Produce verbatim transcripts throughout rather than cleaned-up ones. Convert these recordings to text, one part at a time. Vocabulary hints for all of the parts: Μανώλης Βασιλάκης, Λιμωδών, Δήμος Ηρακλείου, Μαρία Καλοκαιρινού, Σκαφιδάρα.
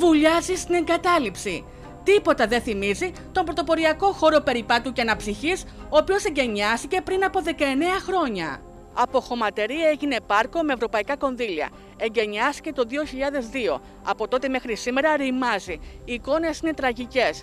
βουλιάζει στην εγκατάλειψη. Τίποτα δεν θυμίζει τον πρωτοποριακό χώρο περιπάτου και αναψυχής, ο οποίος εγκαινιάστηκε πριν από δεκαεννέα χρόνια. Από χωματερή έγινε πάρκο με ευρωπαϊκά κονδύλια. Εγκαινιάστηκε το δύο χιλιάδες δύο. Από τότε μέχρι σήμερα ρημάζει. Οι εικόνες είναι τραγικές.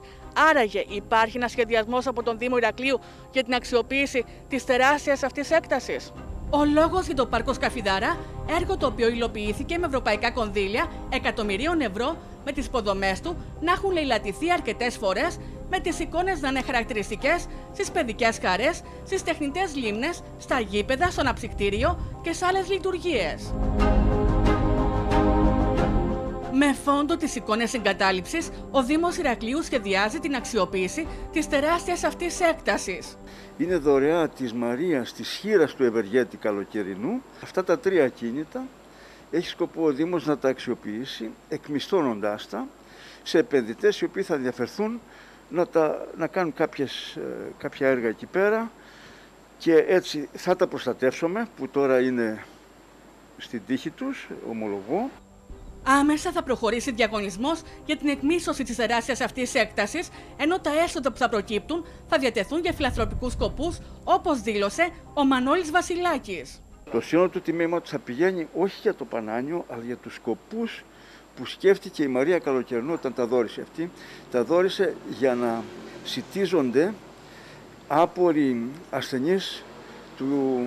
Άραγε υπάρχει ένας σχεδιασμός από τον Δήμο Ηρακλείου για την αξιοποίηση της τεράστιας αυτής έκτασης? Ο λόγος για το πάρκο Σκαφιδάρα, έργο το οποίο υλοποιήθηκε με ευρωπαϊκά κονδύλια εκατομμυρίων ευρώ, με τις υποδομές του να έχουν λαιλατηθεί αρκετές φορές, με τις εικόνες να είναι χαρακτηριστικές στις παιδικές χαρές, στις τεχνητές λίμνες, στα γήπεδα, στον αψυκτήριο και σε άλλες λειτουργίες. Με φόντο τις εικόνες εγκατάλειψης, ο Δήμος Ηρακλείου σχεδιάζει την αξιοποίηση της τεράστιας αυτής έκτασης. Είναι δωρεά της Μαρίας, της χήρας του ευεργέτη Καλοκαιρινού. Αυτά τα τρία ακίνητα έχει σκοπό ο Δήμος να τα αξιοποιήσει, εκμισθώνοντάς τα σε επενδυτές οι οποίοι θα ενδιαφερθούν να, τα, να κάνουν κάποιες, κάποια έργα εκεί πέρα, και έτσι θα τα προστατεύσουμε, που τώρα είναι στην τύχη τους, ομολογώ. Άμεσα θα προχωρήσει διαγωνισμός για την εκμίσθωση της τεράστιας αυτής έκτασης, ενώ τα έσοδα που θα προκύπτουν θα διατεθούν για φιλανθρωπικούς σκοπούς, όπως δήλωσε ο Μανώλης Βασιλάκης. Το σύνολο του τιμήματος θα πηγαίνει όχι για το Πανάνιο, αλλά για τους σκοπούς που σκέφτηκε η Μαρία Καλοκαιρινού όταν τα δόρισε αυτή. Τα δόρισε για να συτίζονται άποροι ασθενείς του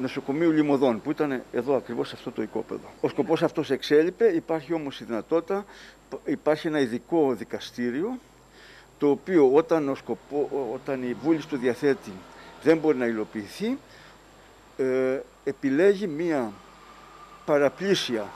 νοσοκομείου Λιμωδών, που ήταν εδώ ακριβώς σε αυτό το οικόπεδο. Ο σκοπός αυτός εξέλιπε, υπάρχει όμως η δυνατότητα, υπάρχει ένα ειδικό δικαστήριο, το οποίο όταν, ο σκοπό, όταν η βούληση του διαθέτη δεν μπορεί να υλοποιηθεί, Ε, επιλέγει μία παραπλήσια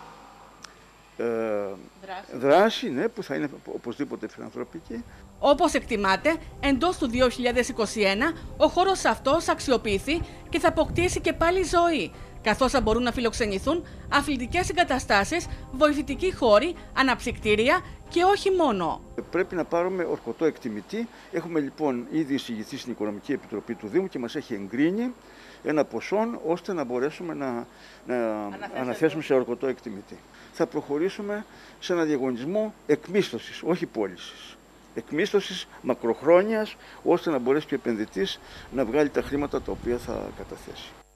ε, δράση, δράση ναι, που θα είναι οπωσδήποτε φιλανθρωπική. Όπως εκτιμάται, εντός του δύο χιλιάδες είκοσι ένα ο χώρος αυτός αξιοποιηθεί και θα αποκτήσει και πάλι ζωή, καθώς θα μπορούν να φιλοξενηθούν αθλητικές εγκαταστάσεις, βοηθητικοί χώροι, αναψυκτήρια και όχι μόνο. Πρέπει να πάρουμε ορκωτό εκτιμητή. Έχουμε λοιπόν ήδη εισηγηθεί στην Οικονομική Επιτροπή του Δήμου και μας έχει εγκρίνει ένα ποσό, ώστε να μπορέσουμε να, να αναθέσουμε σε ορκωτό εκτιμητή. Θα προχωρήσουμε σε ένα διαγωνισμό εκμίσθωσης, όχι πώλησης. Εκμίσθωσης μακροχρόνιας, ώστε να μπορέσει και ο επενδυτής να βγάλει τα χρήματα τα οποία θα καταθέσει.